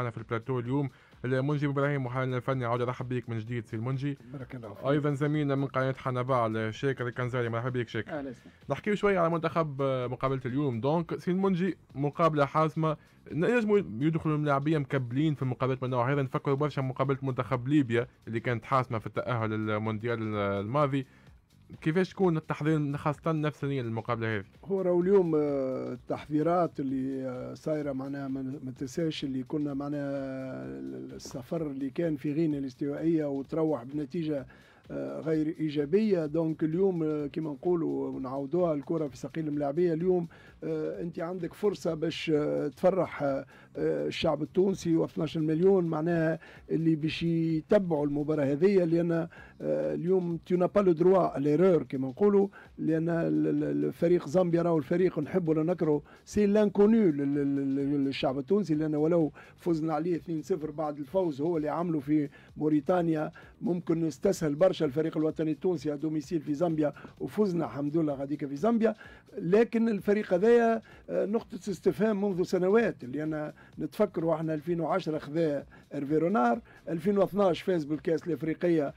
معنا في البلاتو اليوم المنجي بن ابراهيم محلل الفني. عاود ارحب بك من جديد سي المنجي. بارك الله فيك. ايضا زميلنا من قناه حنبال شاكر الكنزالي، مرحبا بك شاكر. اهلا وسهلا. نحكيو شويه على منتخب مقابله اليوم. دونك سي المنجي، مقابله حاسمه، نجموا يدخلوا اللاعبيه مكبلين في مقابله من نوع هذا؟ نفكروا برشا مقابله منتخب ليبيا اللي كانت حاسمه في التاهل المونديال الماضي. كيفاش تكون التحضير خاصة نفسيا للمقابلة هذه؟ هو راهو اليوم التحضيرات اللي صايرة معناها ما تنساش اللي كنا معناها السفر اللي كان في غينيا الاستوائية وتروح بنتيجة غير ايجابيه. دونك اليوم كما نقولوا ونعاودوها، الكره في ساقين الملاعبيه. اليوم انت عندك فرصه باش تفرح الشعب التونسي و 12 مليون معناها اللي باش يتبعوا المباراه هذه، لان اليوم تو نا با لو دروا ليرور كما نقولوا، لان الفريق زامبيا راهو الفريق نحب ولا نكره سي لانكونيو للشعب التونسي، لان ولو فزنا عليه 2-0 بعد الفوز هو اللي عمله في موريتانيا ممكن نستسهل برشا الفريق الوطني التونسي دوميسيل في زامبيا وفزنا الحمد لله غاديك في زامبيا. لكن الفريق هذايا نقطة استفهام منذ سنوات، اللي أنا نتفكروا احنا 2010 خذا إيرفي رونار، 2012 فاز بالكأس الأفريقية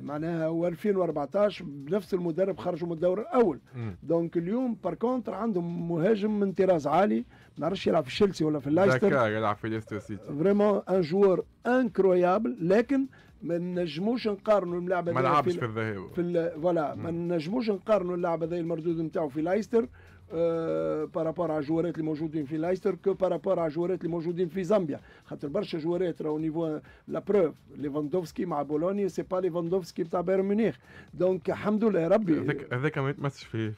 معناها، و2014 بنفس المدرب خرجوا من الدور الأول. دونك اليوم باركونتر عندهم مهاجم من طراز عالي، ما نعرفش يلعب في تشيلسي ولا في ليستر، يلعب في ليستر سيتي، فريمون أن جوار انكرويابل، لكن ما نجموش نقارنوا اللاعب هذا ما لعبش في الذهاب فوالا، ما نجموش نقارنوا اللاعب هذا المردود نتاعو في لايستر بارابور على الجوارات اللي موجودين في لايستر كو بارابور على الجوارات اللي موجودين في زامبيا، خاطر برشا جوارات راهو نيفو لا بروف. ليفاندوفسكي مع بولونيا سي با ليفاندوفسكي تاع بايرن ميونخ. دونك الحمد لله ربي هذاك ما يتمسش في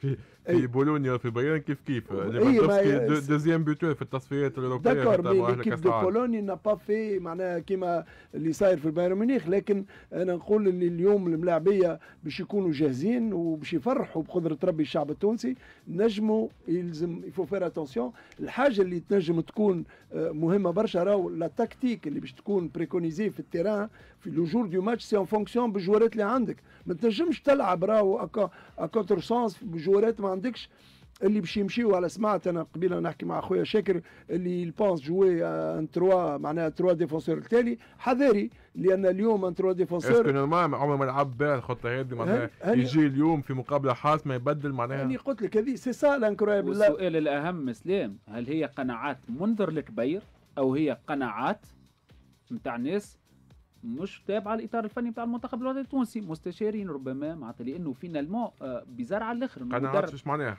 بولونيا وفي بايرن كيف كيف. ليفاندوفسكي دوزيام بوتور في التصفيات الاوروبيه تاع الكاس تاع بولونيا نا با في معناها كيما اللي صاير في بايرن ميونخ. لكن انا نقول اللي اليوم الملاعبيه باش يكونوا جاهزين وباش يفرحوا بقدره ربي الشعب التونسي. نجموا يلزم يفو فير اتونسيون. الحاجه اللي تنجم تكون مهمه برشا راهو لا تكتيك اللي باش تكون بريكونيزي في التيران في لو جور دو ماتش سي اون فونكسيون بالجوارات اللي عندك. ما تنجمش تلعب راهو اكونتر سونس بجوارات ما عندكش اللي باش يمشيو على. سمعت انا قبيله نحكي مع خويا شاكر اللي البونس جوي ان تروا معناها تروا ديفونسور التالي حذاري، لان اليوم ان تروا ديفونسور اسكو نورمال عمره ما لعب بها الخطه هذه معناها يجي اليوم في مقابله حاسمه يبدل معناها. انا قلت لك هذه سي سا لانكرويابل. والسؤال الاهم سلام، هل هي قناعات منذر الكبير او هي قناعات نتاع ناس مش تابعه الاطار الفني بتاع المنتخب الوطني التونسي، مستشارين ربما معناتها، لانه فينالمون بزار على الاخر قناعات مش معناها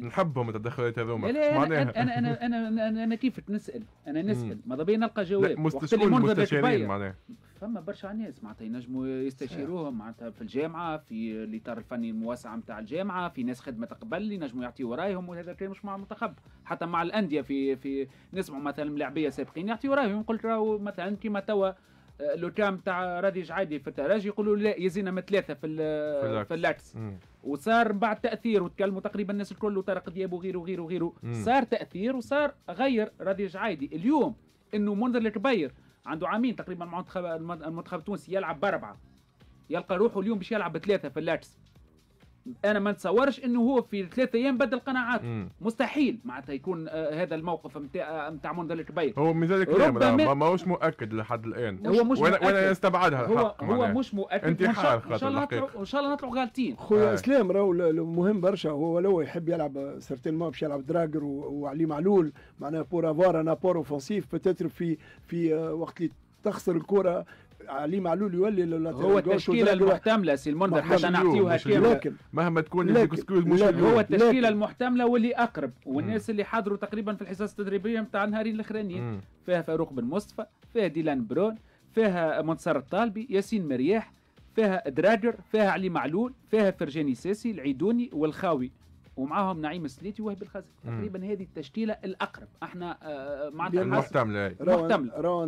نحبهم التدخلات هذوما. معناها انا انا انا انا كيف نسال، انا نسال ماذا بيا نلقى جواب. مستشارين معناها فما برشا ناس معناتها ينجموا يستشيروهم معناتها في الجامعه، في الاطار الفني الموسع نتاع الجامعه، في ناس خدمت قبل ينجموا يعطيوا رايهم، وهذا الكلام مش مع المنتخب، حتى مع الانديه في نسمعوا مثلا لاعبيه سابقين يعطيوا رايهم. قلت راهو مثلا كيما توا لو كان تاع رادي جعادي في الترجي يقولوا لا يزينا من ثلاثه في اللاكس، وصار بعد تاثير وتكلموا تقريبا الناس الكل وطارق دياب وغيره وغيره وغيره، صار تاثير وصار غير رادي جعادي. اليوم انه منذر الكبير عنده عامين تقريبا مع المنتخب التونسي يلعب باربعه، يلقى روحه اليوم باش يلعب بثلاثه في اللاكس. انا ما نتصورش انه هو في ثلاثة ايام بدل قناعات، مستحيل معناتها يكون هذا الموقف نتاع منذر الكبير. هو من ذلك الكلام ماهوش مؤكد لحد الان، هو مش مؤكد. وانا نستبعدها هو مش مؤكد. انت ان شاء الله ان شاء الله نطلعوا غالطين. خويا اسلام راهو مهم برشا، هو ولو يحب يلعب سيرتينمون باش يلعب دراجر وعلي معلول معناها بور افوار ان ابور اوفنسيف بتاتر في وقت اللي تخسر الكره علي معلول يولي هو التشكيله المحتمله سي المنذر حتى نعطيوها كامله مهما تكون الكسكوز مش هو التشكيله المحتمله واللي اقرب. والناس اللي حضروا تقريبا في الحصص التدريبيه نتاع النهارين الاخرانيين فيها فاروق بن مصطفى، فيها ديلان برون، فيها منتصر الطالبي، ياسين مرياح، فيها دراجر، فيها علي معلول، فيها فرجاني ساسي، العيدوني والخاوي، ومعاهم نعيم سليتي وهبي الخزري. تقريبا هذه التشكيله الاقرب احنا معناتها محتمله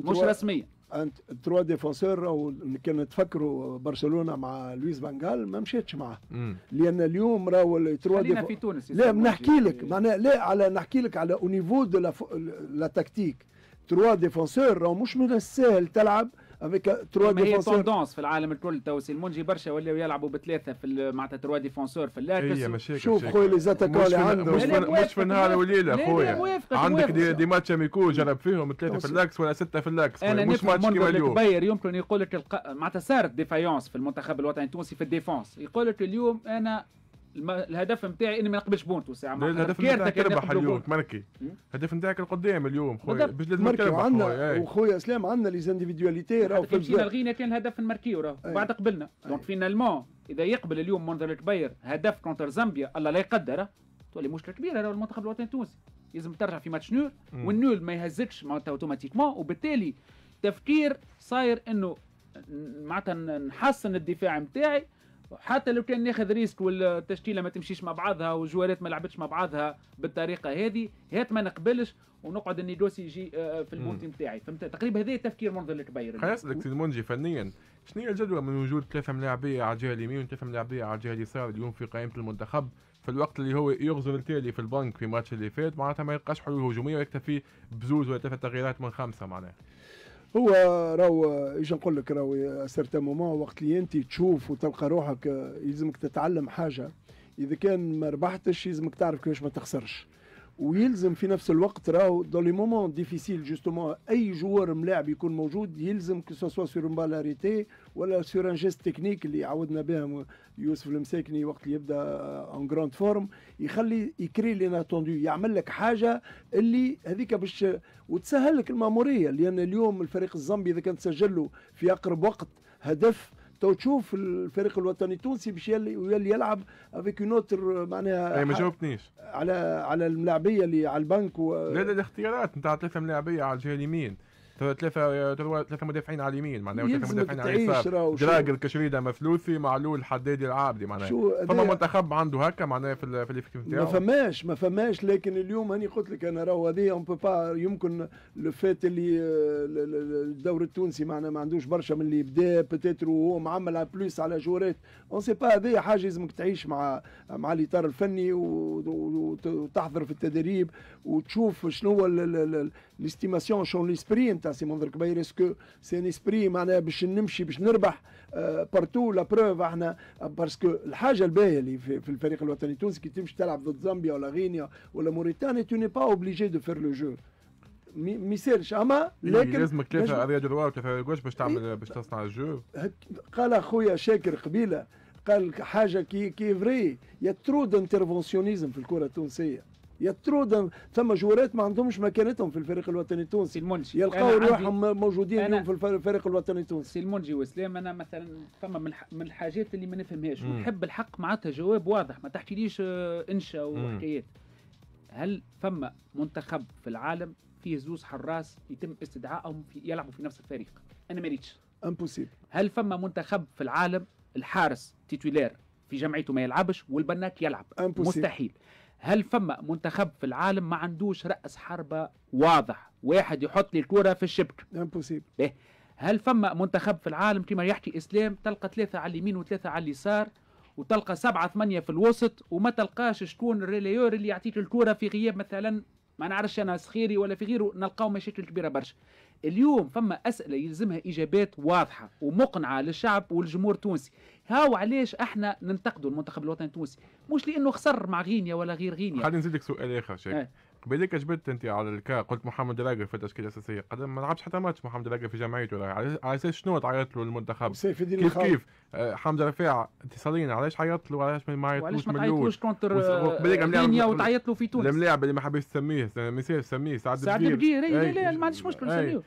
مش رسميه. انت تروا ديفونسور راهو كان تفكروا برشلونه مع لويس فانغال ما مشاتش معاه، لان اليوم راهو تروا خلينا في تونس. لا نحكي لك معناها لا على نحكي لك على او نيفو دو لا تكتيك. تروا ديفونسور راهو مش من السهل تلعب افيك تروا ديفونسور. هي توندونس في العالم الكل توسي المنجي برشا ولاو يلعبوا بثلاثه في معناتها تروا ديفونسور في اللاكس. شوف خويا لي زاتاكو اللي عنده مش في نهار وليله خويا عندك دي ماتش اميكو جرب فيهم ثلاثه في اللاكس ولا سته في اللاكس مش ماتش كيما اليوم. باير يمكن يقول لك معناتها صارت ديفايونس في المنتخب الوطني التونسي في الديفونس، يقول لك اليوم انا الهدف نتاعي اني ما نقبلش بونتو ساعه معناتها الهدف نتاعك تربح اليوم مركي، الهدف نتاعك القدام اليوم خويا باش لازم تربح خويا. وخويا اسلام عندنا لي زانديفيدواليتي راهو فينا لغينا كان الهدف نماركيو راهو بعد قبلنا دونك فينالمون اذا يقبل اليوم منذر الكبير هدف كونتر زامبيا الله لا يقدر تولي مشكله كبيره راهو المنتخب الوطني التونسي لازم ترجع في ماتش نول والنول ما يهزكش معناتها اوتوماتيكمون وبالتالي تفكير صاير انه معناتها نحسن الدفاع نتاعي حتى لو كان ناخذ ريسك والتشكيله ما تمشيش مع بعضها والجوارات ما لعبتش مع بعضها بالطريقه هذه هات ما نقبلش ونقعد النيجوسي يجي في البونتي نتاعي فهمت تقريبا هذا التفكير منذر الكبير. قياسك المنجي فنيا شنو هي الجدوى من وجود ثلاثه ملاعبيه على الجهه اليمين وثلاثه ملاعبيه على الجهه اليسار اليوم في قائمه المنتخب في الوقت اللي هو يغزر التالي في البنك في الماتش اللي فات معناتها ما يلقاش حلول هجوميه ويكتفي بزوز ولا ثلاثه تغييرات من خمسه معناها. هو راهو ايش نقول لك راهو سيرتا مومون وقت اللي انت تشوف وتلقى روحك يلزمك تتعلم حاجه اذا كان ما ربحتش يلزمك تعرف كيفاش ما تخسرش ويلزم في نفس الوقت راهو دون لي مومون ديفيسيل جوستومون اي جوار ملاعب يكون موجود يلزم كسوسوا سور مبالاريتي ولا سور ان جيست تكنيك اللي عودنا بها يوسف المساكني وقت اللي يبدا اون جراند فورم يخلي يكري لي ناتوندو يعمل لك حاجه اللي هذيك باش وتسهل لك الماموريه لان اليوم الفريق الزامبي اذا كان تسجل له في اقرب وقت هدف تو تشوف الفريق الوطني التونسي باش يولي يلعب افيك اون اوتر معناها. اي ما جاوبتنيش على الملاعبيه اللي على البنك لا الاختيارات نتاع ثلاثه ملاعبيه على الجهه اليمين ثلاثه مدافعين على اليمين معناها ثلاثه مدافعين على اليسار دراجل كشريده مفلوسي معلول حدادي العابدي معناها فما منتخب عنده هكا معناها في الافكتيف نتاعو ما فماش لكن اليوم هاني قلت لك انا راهو هذه اون بو با يمكن لو فات اللي الدوري التونسي معناها ما عندوش برشا من اللي بدا بتاتر وهو معمل على بلوس على جورات اون سي با هذه حاجه لازمك تعيش مع الاطار الفني وتحضر في التدريب وتشوف شنو هو الاستيماسيون شنو ليسبري نتاع سي منذر كبير اسكو سي ان اسبري معناها باش نمشي باش نربح بارتو لا بروف احنا باسكو الحاجه الباهيه اللي في الفريق الوطني التونسي كي تمشي تلعب ضد زامبيا ولا غينيا ولا موريتانيا تو ني با اوبليجي دو فير لو جو ما يصيرش اما لكن لازمك ثلاثه هذه جدوار وثلاثه جوش باش تعمل باش تصنع الجو. قال اخويا شاكر قبيله قال حاجه كي فري يا ترو دانترفونسيونيزم في الكره التونسيه يا ترو ثم جوارات ما عندهمش مكانتهم في الفريق الوطني التونسي يلقاو روحهم موجودين اليوم في الفريق الوطني التونسي. سي المنجي واسلام انا مثلا ثم من الحاجات اللي ما نفهمهاش ونحب الحق معناتها جواب واضح ما تحكيليش انشا وحكايات. هل فما منتخب في العالم فيه زوز حراس يتم استدعائهم يلعبوا في نفس الفريق؟ انا ما ريتش امبوسيبل. هل فما منتخب في العالم الحارس تيتولير في جمعيته ما يلعبش والبناك يلعب؟ مستحيل. هل فما منتخب في العالم ما عندوش رأس حربة واضح واحد يحط لي الكرة في الشبكة؟ امبوسيبل. هل فما منتخب في العالم كما يحكي اسلام تلقى ثلاثة على اليمين وثلاثة على اليسار وتلقى 7-8 في الوسط وما تلقاش شكون الريليور اللي يعطيك الكرة في غياب مثلا ما نعرفش انا صخيري ولا في غيره نلقاو مشاكل كبيرة برشا. اليوم فما اسئله يلزمها اجابات واضحه ومقنعه للشعب والجمهور التونسي. هاو علاش احنا ننتقدوا المنتخب الوطني التونسي مش لانه خسر مع غينيا ولا غير غينيا. خلينا نزيدك سؤال اخر شيء بالك جبت انت على الكا قلت محمد راجل في التشكيله الاساسيه قد ما لعبش حتى ماتش محمد راجل في جمعيته ولا على اساس شنو تعيط له المنتخب كيف حمزه رفيعه اتصالين علاش عيط له علاش ما عيطلوش من الاول غينيا وتعيط له في تونس الملاعب اللي ما حبيش تسميه سميه سعد الكبير لا ما عنديش مشكل نسميه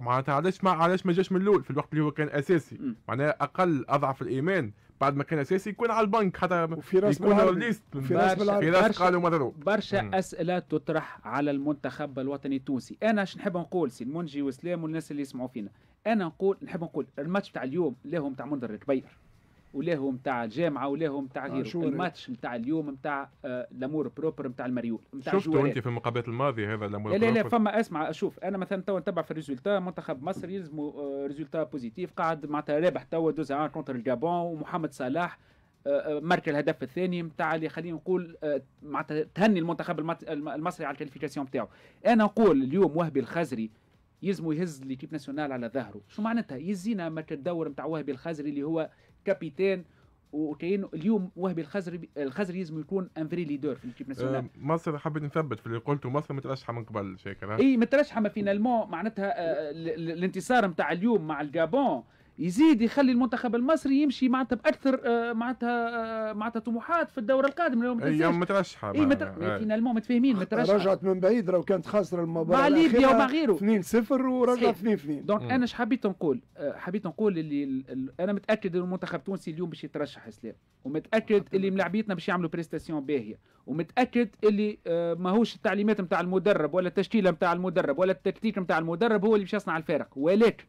معناتها علاش ما جاش من الاول في الوقت اللي هو كان اساسي معناها اقل اضعف الايمان بعد ما كان اساسي يكون على البنك حتى يكون ليست في راس قالوا مضروب برشا اسئله تطرح على المنتخب الوطني التونسي. انا اش نحب نقول سي المنجي وسلام والناس اللي يسمعوا فينا انا نحب نقول الماتش تاع اليوم لاهم تاع منذر الكبير ولاهم تاع الجامعه ولاهم تاع غيره الماتش نتاع اليوم نتاع لامور بروبر نتاع المريول نتاع شفتوا انت في المقابلات الماضيه هذا لامور بروبر لا فما اسمع اشوف انا مثلا تو نتبع في الريزولتا منتخب مصر يلزموا ريزولتا بوزيتيف قاعد معناتها رابح تو 2-1 كونتر الجابون ومحمد صلاح مارك الهدف الثاني نتاع اللي خلينا نقول معناتها تهني المنتخب المصري على الكاليفيكاسيون نتاعو. انا نقول اليوم وهبي الخزري يلزمو يهز ليكيب ناسيونال على ظهره. شو معناتها؟ يزينا مثل الدور نتاع وهبي الخزري اللي هو كابيتان، وكاين اليوم وهبي الخزري لازم يكون ان فري ليدر في ليكيب ناسيونال. مصر حبيت نثبت في اللي قلته، مصر مترشحه من قبل شاكر. اي مترشحه فينالمون، معناتها الانتصار نتاع اليوم مع الجابون يزيد يخلي المنتخب المصري يمشي معناتها باكثر معناتها طموحات في الدوره القادمه. اليوم مترشحه فينالمون متفاهمين، مترشحه رجعت من بعيد، لو كانت خاسره المباراه مع ليبيا ومع غيره 2-0 ورجعت 2-2. دونك انا اش حبيت نقول؟ حبيت نقول اللي انا متاكد ان المنتخب التونسي اليوم باش يترشح اسلام، ومتاكد اللي ملاعبيتنا باش يعملوا بريستاسيون باهيه، ومتاكد اللي ماهوش التعليمات نتاع المدرب ولا التشكيله نتاع المدرب ولا التكتيك نتاع المدرب هو اللي باش يصنع الفارق، ولكن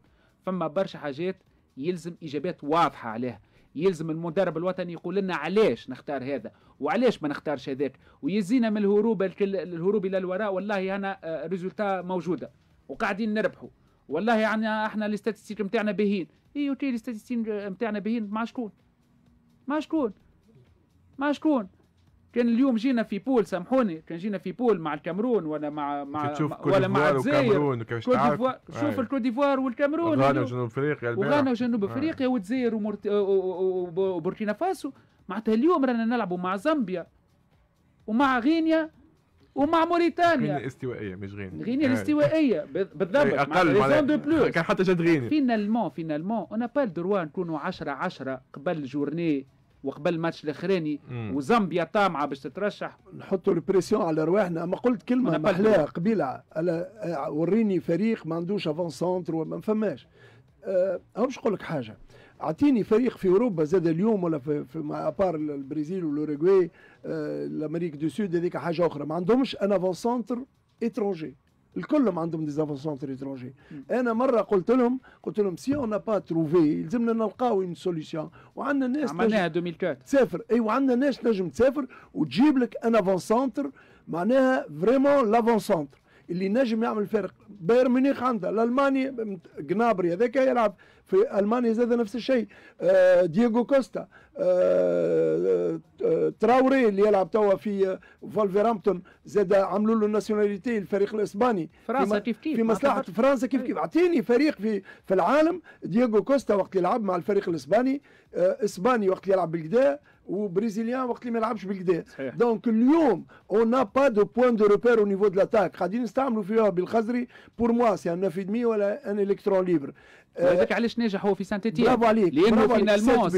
فما برشا حاجات يلزم إجابات واضحة عليها. يلزم المدرب الوطني يقول لنا علاش نختار هذا وعلاش ما نختارش هذاك، ويزينا من الهروب إلى الوراء. والله أنا ريزولتا موجودة وقاعدين نربحوا، والله يعني احنا الاستاتستيك نتاعنا باهين. اي اوكي الاستاتستيك نتاعنا باهين مع شكون؟ كان اليوم جينا في بول، سامحوني، كان جينا في بول مع الكامرون ولا مع ولا مع الجزائر. شوف الكوت ديفوار والكامرون، وغانا وجنوب افريقيا، والجزائر وبوركينا فاسو. معناتها اليوم رانا نلعبوا مع زامبيا ومع غينيا ومع موريتانيا. غينيا الاستوائية، مش غينيا. غينيا الاستوائية بالضبط، اقل دو بلوس كان حتى جات غينيا. فينالمون اون با الدروا نكونوا 10-10 قبل جورني وقبل الماتش الاخراني، وزامبيا طامعه باش تترشح. نحطوا البريسيون على رواحنا. ما قلت كلمه محلاها قبيله، وريني فريق ما عندوش افون سونتر وما فماش. هو باش نقول لك حاجه، اعطيني فريق في اوروبا زاد اليوم ولا في مع ابار البرازيل والاوروغواي، الامريك دو سود هذيك حاجه اخرى، ما عندهمش ان افون سونتر اترونجي، الكل عندهم دي افون سونتر اترونجي. انا مره قلت لهم سي اون با تروفي يلزمنا نلقاو اون سوليسيون، وعندنا ناس عملناها 2004 تسافر. اي وعندنا ناس تنجم تسافر وتجيب لك ان افون سونتر، معناها فريمون لافون سونتر اللي نجم يعمل فرق. بايرن ميونخ عندها، الالماني جنابري هذاك يلعب في المانيا زاد نفس الشيء، دييجو كوستا، تراوري اللي يلعب توا في فولفرهامبتون زاد عملوا له ناسيوناليتي الفريق الاسباني، فرنسا كيف كيف في مصلحه فرنسا كيف كيف. اعطيني فريق في العالم. دييجو كوستا وقت يلعب مع الفريق الاسباني، اسباني وقت يلعب بالكدا، وبريزيليان وقت اللي ما يلعبش بالكدا. دونك اليوم اون با دو بوان دو روبير او نيفو دو لاتاك، قاعدين نستعملوا فيها بالخزري بور موا سي ان 9.5 ولا ان الكترون ليبر. هذاك علاش ناجح هو في سانتيتيان. برافو عليك، لانه فينالمون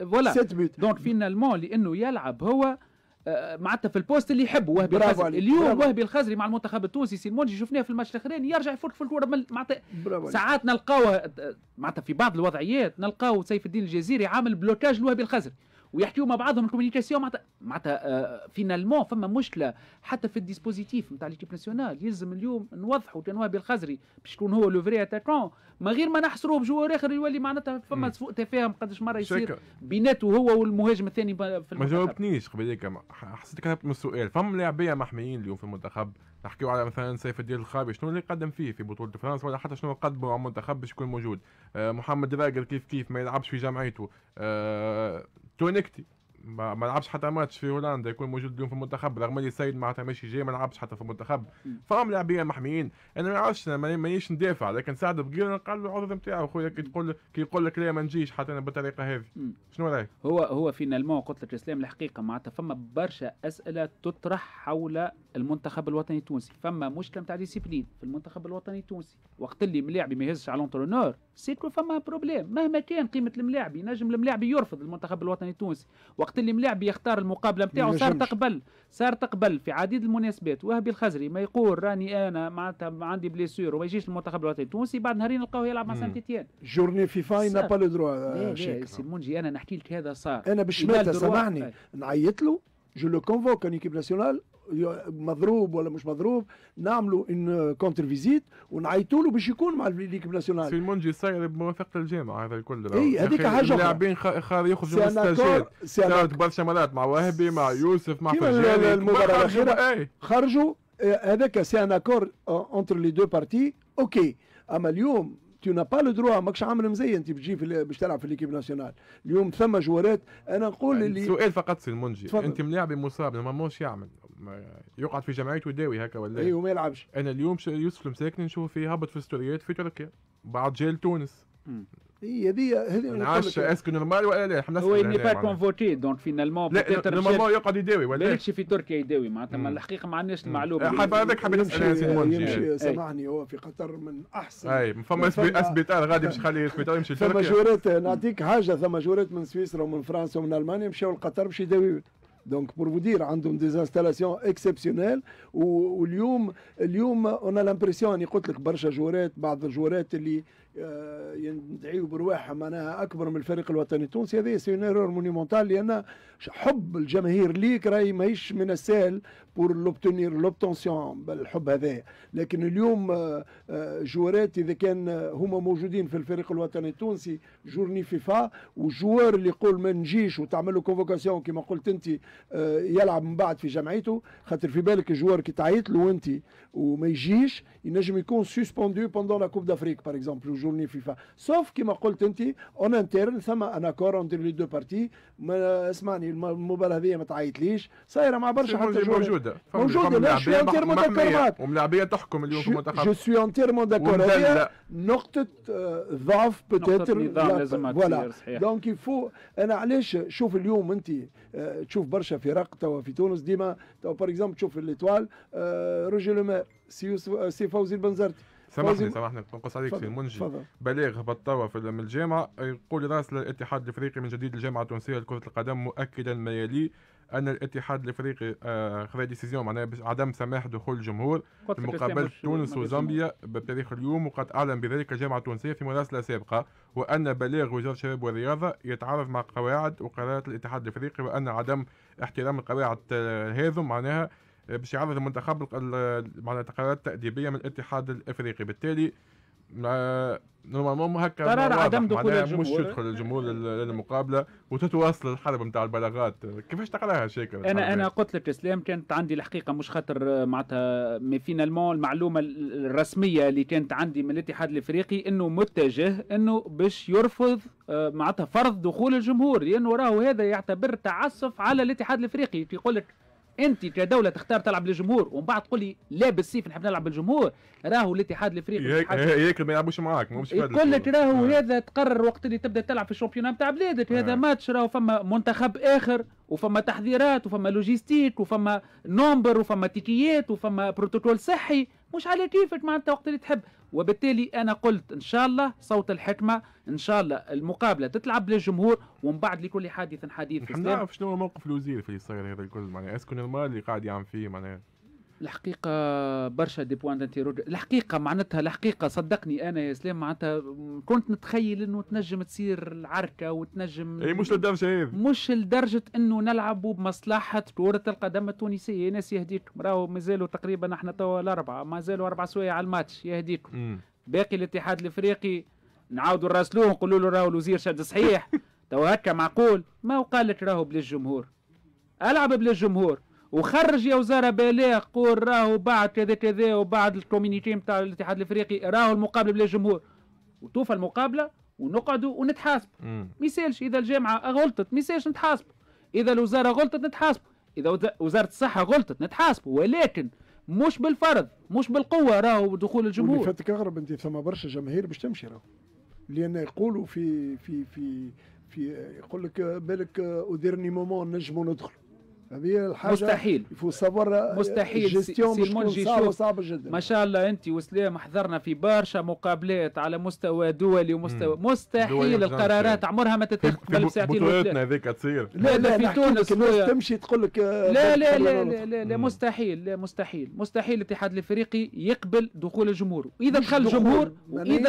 فوالا دونك فينالمون لانه يلعب هو معناتها في البوست اللي يحبه. وهبي الخزري اليوم، وهبي الخزري مع المنتخب التونسي سي المونجي شفناه في الماتش الاخراني يرجع يفوت في الكره. معناتها ساعات نلقاوه معناتها في بعض الوضعيات نلقاو سيف الدين الجزيري عامل بلوكاج لوهبي الخزري ويحكيوا مع بعضهم الكوميونيكاسيون. معناتها فينالمون فما مشكله حتى في الديسبوزيتيف نتاع ليكيب ناسيونال. يلزم اليوم نوضحوا كان وهبي الخزري باش يكون هو لو فري اتاكون، من غير ما نحصروه بجوار اخر يولي معناتها فما سوء تفاهم قداش مره يصير بيناته هو والمهاجم الثاني في المنتخب. ما جاوبتنيش قبل هيك، حسيتك هبت من السؤال. فما لاعبيه محميين اليوم في المنتخب، نحكيو على مثلا سيف الدين الخابي شنو اللي قدم فيه في بطوله فرنسا، ولا حتى شنو قدمه على المنتخب باش يكون موجود. محمد راجل كيف ما يلعبش في جمعيته. تونكتي ما لعبش حتى ماتش في هولندا، يكون موجود اليوم في المنتخب، رغم اللي السيد معناتها ماشي جاي ما لعبش حتى في المنتخب. فهم لاعبين محميين. انا ما نعرفش، انا مانيش ندافع، لكن سعد بقير قال له العذر نتاعو خويا كي يقول لك لا ما نجيش حتى انا بالطريقه هذه. شنو رايك؟ هو فينالمون قلت لك اسلام الحقيقه معناتها فما برشا اسئله تطرح حول المنتخب الوطني التونسي. فما مشكله نتاع ديسيبلين في المنتخب الوطني التونسي، وقت اللي ملاعبي ما يهزش على لونترونور سيكو فما بروبليم. مهما كان قيمه الملاعبي، نجم الملاعبي يرفض المنتخب الوطني التونسي. وقت اللي ملاعبي يختار المقابله نتاعو صار تقبل في عديد المناسبات. وهبي الخزري ما يقول راني انا معناتها عندي بليسيور وما يجيش المنتخب الوطني التونسي، بعد نهارين نلقاوه يلعب مع سانتيتيان جورني فيفا ينا با لو دروا. سي المنجي انا نحكي لك هذا صار، انا بالشمال سامحني نعيط له جو لو كونفوك ان ايكيب ناسيونال، مضروب ولا مش مضروب، نعملوا ان كونتر فيزيت ونعيطوا له باش يكون مع ليكيب ناسيونال. سي المنجي صاير بموافقه الجامعه هذا الكل. اي هذيك حاجه، اللاعبين يخرجوا مستجد، صارت برشا مرات مع وهبي مع يوسف مع فرجاني. المباراه الاخيره خرجوا هذاك سي ان اكور انتر لي دو بارتي اوكي. اما اليوم تو نا با لو دروا، ماكش عامل مزيان انت بتجي باش تلعب في ليكيب ناسيونال. اليوم ثم جوارات انا نقول اللي سؤال فقط سي المنجي، انت ملاعبي مصاب ما ماهوش يعمل يقعد في جمعيه وداوي هكا ولا اي وما يلعبش. انا اليوم يوسف المساكني نشوف فيه هبط في ستوريات في تركيا بعد جيل تونس. هي هذه نعرفش اسكو نورمال ولا لا. احنا هو ني با كونفوتي دونك فينالمون نورمالمون يقعد يداوي ولا ماكش في تركيا يداوي معناتها. ما الحقيقه ما عندناش المعلومه. هذاك حبيت نسال ياسين المنجي سامحني. هو في قطر من احسن اي فما اسبيتال غادي باش يخلي الاسبيتال يمشي لتركيا. ثم جورات نعطيك حاجه، ثم جورات من سويسرا ومن فرنسا ومن المانيا مشاو لقطر باش يداويو. دونك بور فو دير عندهم ديزانستالاسيون اكسبسيونيل. واليوم انا لامبرسيون اني قلت لك برشا جورات، بعض الجورات اللي يدعيوا برواحها معناها اكبر من الفريق الوطني التونسي. هذا سي اون ايرور مونيمونتال، لان حب الجماهير ليك راهي ماهيش من السهل بور لوبتونير لوبتونسيون بالحب هذا. لكن اليوم جورات اذا كان هما موجودين في الفريق الوطني التونسي جورني فيفا، والجوار اللي يقول ما نجيش وتعمل له كونفوكاسيون كما قلت انت يلعب من بعد في جمعيته، خاطر في بالك الجوار كي تعيط له انت وما يجيش ينجم يكون سسبوندو بوندون لا كوب دافريك باغ اكزومبل جورني فيفا. سوف كما قلت انت اون انترن ثم ان اكور اونتر لي دو بارتي. اسمعني المباراه هذه ما تعيطليش، صايره مع برشا حتى موجوده لا شو انتيرمون داكور وملاعبيه تحكم اليوم في المنتخب. جو سوي انتيرمون داكور. هذه نقطه ضعف بوتيتر فوالا. دونك يفو انا علاش شوف اليوم انت تشوف برشا فرق توا في تونس ديما توا باغ اكزومبل تشوف ليتوال روجي لو مير سي فوزي البنزرتي. سامحني نقص عليك سي المنجي. بلاغ هبط توا من الجامعه يقول راسل الاتحاد الافريقي من جديد الجامعه التونسيه لكره القدم مؤكدا ما يلي ان الاتحاد الافريقي خذا ديسيزيون معناها عدم سماح دخول الجمهور في مقابله تونس وزامبيا بتاريخ اليوم، وقد اعلن بذلك الجامعه التونسيه في مراسله سابقه، وان بلاغ وزاره الشباب والرياضه يتعارض مع قواعد وقرارات الاتحاد الافريقي، وان عدم احترام القواعد هذو معناها باش يعرض المنتخب معناها قرارات تاديبيه من الاتحاد الافريقي. بالتالي نورمالمون هكا قرار عدم دخول الجمهور مش يدخل الجمهور للمقابله وتتواصل الحرب نتاع البلاغات. كيفاش تقراها شاكر؟ انا قلت لك اسلام كانت عندي الحقيقه مش خاطر معناتها مي فينالمون المعلومه الرسميه اللي كانت عندي من الاتحاد الافريقي انه متجه انه باش يرفض معناتها فرض دخول الجمهور، لانه راهو هذا يعتبر تعسف على الاتحاد الافريقي. يقول لك انت كدوله تختار تلعب للجمهور ومن بعد تقول لي لا بالسيف نحب نلعب بالجمهور. راهو الاتحاد الافريقي هيك ما يلعبوش معاك ماهوش فادك. يقول لك راهو هذا تقرر وقت اللي تبدا تلعب في الشامبيون نتاع بلادك. هذا ماتش راهو فما منتخب اخر وفما تحضيرات وفما لوجيستيك وفما نومبر وفما تيكيات وفما بروتوكول صحي مش على كيفك معناتها وقت اللي تحب. وبالتالي انا قلت ان شاء الله صوت الحكمه ان شاء الله المقابله تتلعب للجمهور ومن بعد لكل حادث حديث. احنا نعرف شنو هو موقف الوزير في اللي صاير هذا الكل معناها اسكو نورمال اللي قاعد يعمل فيه معناها الحقيقه برشا دي بوان دانتيروج الحقيقه معناتها الحقيقه صدقني انا يا اسلام معناتها كنت نتخيل انه تنجم تصير العركه وتنجم اي مش للدرجه هذه مش لدرجه انه نلعبوا بمصلحه كره القدم التونسيه. يا ناس يهديكم راهو مازالوا تقريبا احنا توا الاربعه مازالوا 4 سوايع على الماتش يهديكم. باقي الاتحاد الافريقي نعاودوا نراسلوه نقولوا له راهو الوزير شاد صحيح توا هكا معقول ما وقال لك راهو بلا الجمهور العب بلا الجمهور وخرج يا وزاره بلاغ قول راهو بعد كذا كذا وبعد الكوميونيتي نتاع الاتحاد الافريقي راهو المقابله بلا جمهور وتوفى المقابله ونقعدوا ونتحاسبوا. ميسالش اذا الجامعه غلطت ميسالش نتحاسبوا، اذا الوزاره غلطت نتحاسبوا، اذا وزاره الصحه غلطت نتحاسبوا، ولكن مش بالفرض مش بالقوه راهو دخول الجمهور. واللي فاتك اغرب انت ثم برشا جماهير باش تمشي راهو لان يقولوا في في في في يقول لك بالك او ديرني مومون نجموا ندخلوا. هذه الحاجة مستحيل مستحيل صعب جدا. ما شاء الله انت وسلام حضرنا في برشا مقابلات على مستوى دولي ومستوى مستحيل القرارات عمرها ما تتخذ قبل ساعتين بطولتنا هذيك تصير لا لا في تونس الناس تمشي تقول لك لا لا لا لا مستحيل لا مستحيل الاتحاد الافريقي يقبل دخول الجمهور. واذا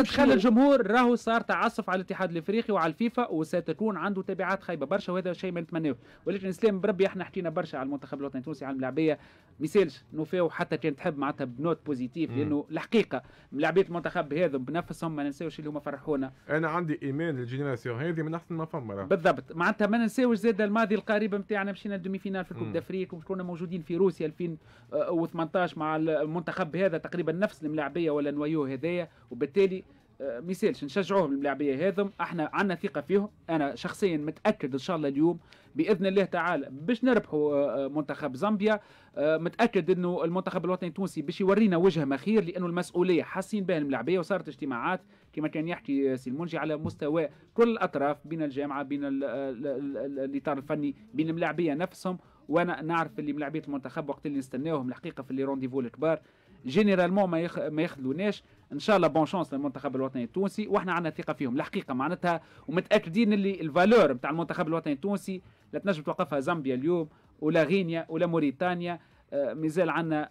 دخل الجمهور راهو صار تعسف على الاتحاد الافريقي وعلى الفيفا وستكون عنده تبعات خايبه برشا وهذا شيء ما نتمناهوش. ولكن اسلام بربي احنا حكينا برشا على المنتخب الوطني التونسي على الملاعبيه مثالش نوفاو حتى كان تحب معناتها بنوت بوزيتيف لانه الحقيقه ملاعبيه المنتخب هذا بنفسهم ما ننساوش اللي هما فرحونا. انا عندي ايمان الجينيراسيون هذه من احسن ما فما بالضبط معناتها ما ننساوش زاد الماضي القريب نتاعنا مشينا للدومي فينال في كوب دافريك وكنا موجودين في روسيا 2018 مع المنتخب هذا تقريبا نفس الملاعبيه ولا نوايو هذايا. وبالتالي ما يسالش نشجعوهم اللاعبيه هذم، احنا عندنا ثقه فيهم. انا شخصيا متاكد ان شاء الله اليوم باذن الله تعالى باش نربحوا منتخب زامبيا. متاكد انه المنتخب الوطني التونسي باش يورينا وجه مخير، لانه المسؤوليه حاسين بها اللاعبيه، وصارت اجتماعات كما كان يحكي سي المنجي على مستوى كل الاطراف، بين الجامعه، بين الاطار الفني، بين اللاعبيه نفسهم. وانا نعرف اللي ملاعبيه المنتخب وقت اللي نستناوهم الحقيقه في اللي رونديفو الكبار جينيرالمون ما يخذلوناش. ان شاء الله بون شانس للمنتخب الوطني التونسي، واحنا عندنا ثقه فيهم الحقيقه معناتها، ومتاكدين اللي الفالور نتاع المنتخب الوطني التونسي لا تنجم توقفها زامبيا اليوم ولا غينيا ولا موريتانيا. مازال عندنا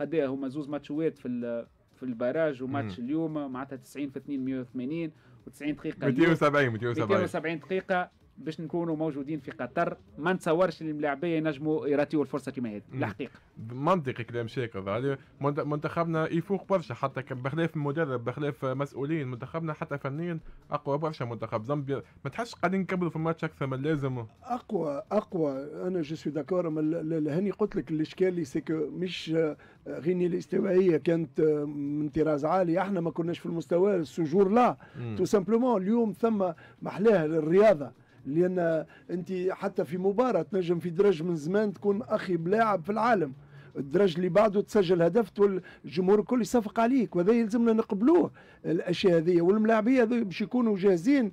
قد ايه هما زوز ماتشوات في البراج وماتش اليوم معناتها 90 في 2 180 و90 دقيقه 270 دقيقه باش نكونوا موجودين في قطر. ما نتصورش الملاعبيه ينجموا يراتيوا الفرصه كما هذه الحقيقه. منطقي كلام شاكر، منتخبنا يفوق برشا حتى بخلاف المدرب بخلاف مسؤولين، منتخبنا حتى فنيا اقوى برشا. منتخب زامبيا ما تحسش قاعدين نكملوا في الماتش اكثر من اللازم؟ اقوى انا جو سوي داكور. لهني قلت لك الاشكال سي كو مش غينيا الاستوائيه كانت من طراز عالي، احنا ما كناش في المستوى السجور لا تو سامبلومون. اليوم ثم محلاه للرياضه، لأن أنت حتى في مباراة تنجم في درج من زمان تكون أخي بلاعب في العالم، الدرج اللي بعده تسجل هدف والجمهور الكل يصفق عليك، وهذا يلزمنا نقبلوه الاشياء هذه. والملاعبيه هذو باش يكونوا جاهزين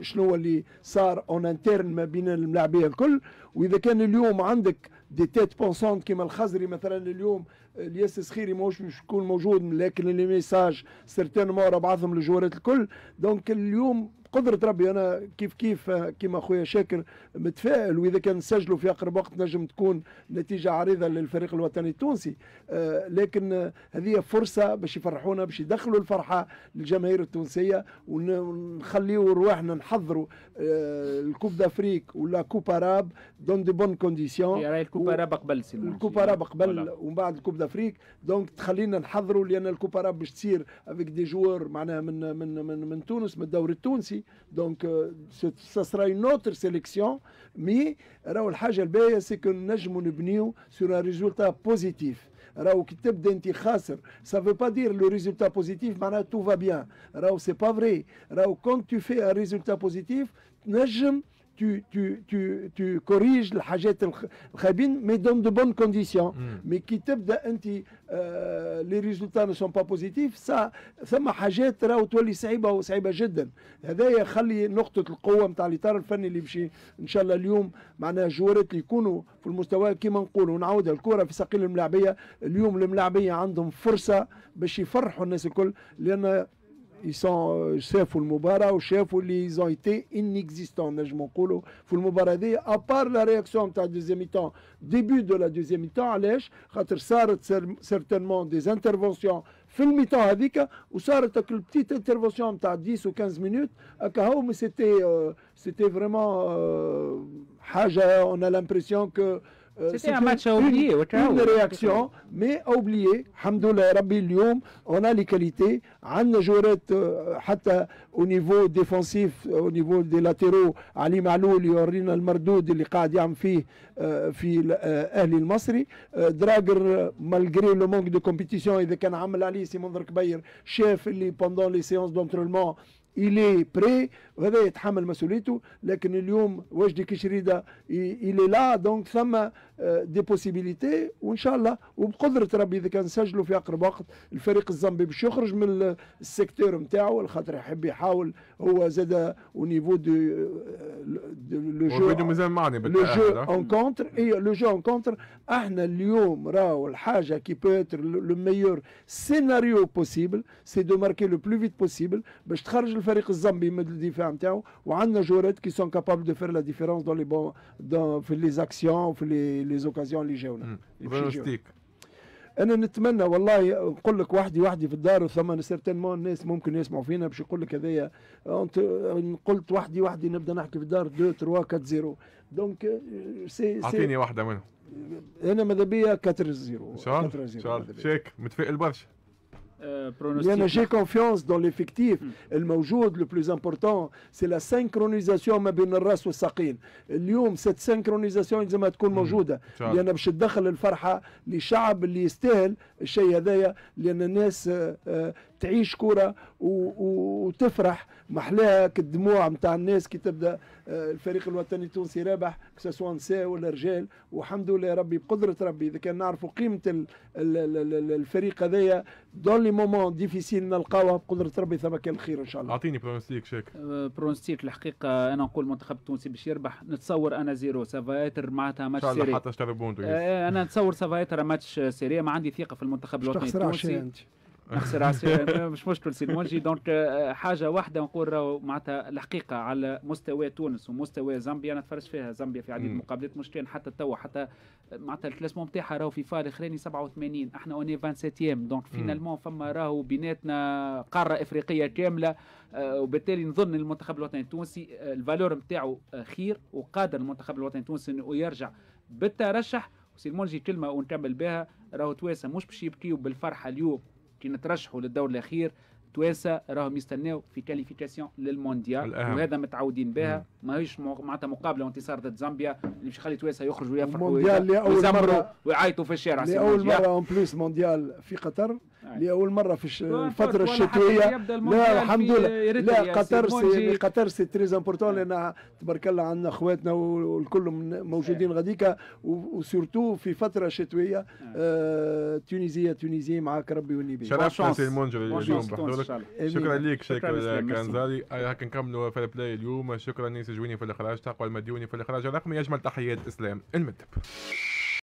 شنو اللي صار اون انترن ما بين الملاعبيه الكل. واذا كان اليوم عندك دي تيت بونسونت كيما الخزري مثلا، اليوم الياس خيري ماهوش باش يكون موجود، لكن لي ميساج سيرتينمون راه بعضهم للجوارات الكل. دونك اليوم بقدرة ربي انا كيف كيما خويا شاكر متفائل، واذا كان نسجلوا في اقرب وقت نجم تكون نتيجه عريضه للفريق الوطني التونسي. لكن هذه فرصه باش يفرحونا، باش يدخلوا الفرحه للجماهير التونسيه، ونخليوا رواحنا نحضروا الكوب دافريك ولا كوب عرب دون دي بون كونديسيون. يا راي الكوب عرب قبل سي الكوب عرب قبل ومن بعد الكوب دافريك، دونك تخلينا نحضروا، لان الكوب عرب باش تصير افيك دي جوار معناها من من من من تونس، من الدوري التونسي. دونك سا سرا اون اوتر سيليكسيون، مي راهو الحاجه الباهيه سي كو نجموا نبنيو سور ان ريزولتا بوزيتيف. راهو كي تبدا انت خاسر سا فو با دير لو ريزولتا بوزيتيف معناها تو فا بيان، راهو سي با فري. راهو كون تو في ان ريزولتا بوزيتيف تنجم تو كوريج الحاجات الخايبين مي دون دو بون كونديسيون. مي كي تبدا انت لي ريزولتا نو سون با بوزيتيف سا ثم حاجات راهو تولي صعيبه وصعيبه جدا. هذايا يخلي نقطه القوه نتاع الاطار الفني اللي باش ان شاء الله اليوم معناها جوارات اللي يكونوا في المستوى كيما نقولوا نعاودها، الكره في ثقيل الملاعبيه. اليوم الملاعبيه عندهم فرصه باش يفرحوا الناس الكل، لان شافوا المباراة وشافوا اللي زون ايتي انيكزيستون نجموا نقولوا في المباراة هذه، ابار لا رياكسيون نتاع دوزيام ميتون ديبي دو لا دوزيام ميتون. علاش؟ خاطر صارت سيرتينمون ديز انترفونسيون في الميتون هذيك، وصارت هاك البتيت انترفونسيون نتاع 10 و 15 مينوت هاكا هو. مي سيتي فريمون حاجة اون ا لامبرسيون كو سيتي ان ماتش اوبليي وتعاود اون رياكسيون مي اوبليي. الحمد لله ربي اليوم اون ا لي كاليتي، عندنا جورات حتى او نيفو ديفونسيف او نيفو دي لاتيرو. علي معلول يورينا المردود اللي قاعد يعمل فيه في اهلي المصري. دراجر مالغري لو مونك دو كومبيتيسيون اذا كان عمل عليه سي منذر الكبير، شاف اللي بوندون لي سيونس دونترينمون إلي بري، وهذا يتحمل مسؤوليته. لكن اليوم وجدي كشريده إلي لا، دونك ثم دي بوسيبيليتي، وان شاء الله وبقدره ربي اذا كان نسجلوا في اقرب وقت الفريق الزامبي باش يخرج من السيكتور نتاعو، الخاطر يحب يحاول هو زاد او نيفو دو لو جو اون كونتر اي لو جو اون كونتر. احنا اليوم راهو الحاجه كي بوتر لو ميور سيناريو بوسيبل سي دو ماركي لو بلو فيت بوسيبل باش تخرج الفريق الزامبي من الدفاع نتاعو، وعندنا جورات كي سون كابابل دو فير لا ديفيرونس دون لي بون في لي زاكسيون في لي زوكازيون اللي جاونا. انا نتمنى والله نقول لك وحدي في الدار، وثم سيرتينمون الناس ممكن يسمعوا فينا باش يقول لك هذايا قلت وحدي نبدا نحكي في الدار 2 3 4 0. دونك سي اعطيني واحده منهم. انا ماذا بيا 4 0 ان شاء الله. شاك متفائل برشا لأن j'ai confiance dans l'effectif الموجود. le plus important c'est la synchronisation ما بين الراس والساقين. اليوم cette synchronisation لازم تكون موجودة لأن باش تدخل الفرحة لشعب اللي يستاهل الشيء هذايا، لأن الناس تعيش كرة وتفرح محلاها كالدموع نتاع الناس كي تبدا الفريق الوطني التونسي رابح سواء نساء ولا رجال. والحمد لله ربي بقدرة ربي إذا كان نعرفوا قيمة الفريق هذايا دون لي مومون ديفيسيل نلقاوها بقدرة ربي ثم كان الخير إن شاء الله. أعطيني برونستيك شاكر. برونستيك الحقيقة أنا نقول المنتخب التونسي باش يربح، نتصور أنا زيرو سافايتر معناتها ماتش سيري. إن شاء الله حتى اشتربون أنا نتصور سافايتر ماتش سيري، ما عندي ثقة في المنتخب الوطني التونسي. نخسر عشان مش مشكل سي المنجي. دونك حاجه واحده نقول راهو معناتها الحقيقه على مستوى تونس ومستوى زامبيا انا تفرجت فيها زامبيا في عديد المقابلات مش كان حتى توا حتى معناتها الكلاسمون نتاعها راهو في فار اخراني 87 احنا اوني 27 دونك فينالمون فما راهو بيناتنا قاره افريقيه كامله. وبالتالي نظن المنتخب الوطني التونسي الفالور نتاعو خير وقادر المنتخب الوطني التونسي انه يرجع بالترشح. وسي المنجي كلمه ونكمل بها راهو تواسه مش باش يبكيو بالفرحه اليوم كي نترشحوا للدور الاخير، توانسه راهم يستناو في كاليفيكاسيون للمونديال وهذا متعودين بها. ماهيش معناتها مقابله وانتصار ضد زامبيا اللي باش يخلي توانسه يخرجوا يفرحوا ويزمروا ويعيطوا في الشارع. لأول مرة اون بليس مونديال في قطر، لأول مرة في الفترة الشتوية. لا الحمد لله لا قطر سي قطر سي تريز امبورتون لأن تبارك الله عندنا خواتنا والكل موجودين غاديكا وسورتو في فترة شتوية. تونيزية معاك ربي والنبي. شرفنا سي المونجي اليوم بحضورك، شكرا لك شاكر الكنزالي. هاك نكملوا فير بلاي اليوم. شكرا نيس جويني في الإخراج، تقوى المديوني في الإخراج الرقمي. أجمل تحيات إسلام المدب.